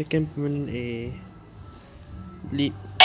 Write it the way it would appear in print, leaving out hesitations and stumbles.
Second one, a bleep.